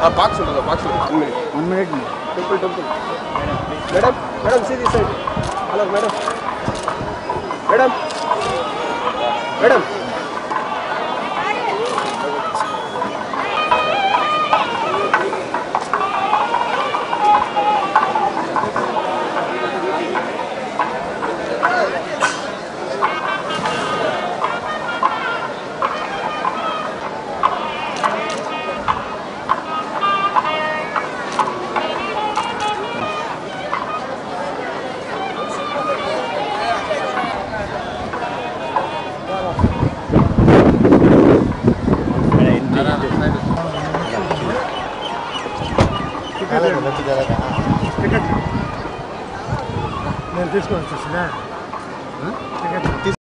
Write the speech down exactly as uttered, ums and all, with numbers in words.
Uh, park solo, the park solo. One minute. One minute. Temple, temple. Madam, madam, see this side. Hello, madam. Madam. Madam. This one is just now.